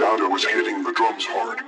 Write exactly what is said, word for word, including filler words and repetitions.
Shadow is hitting the drums hard.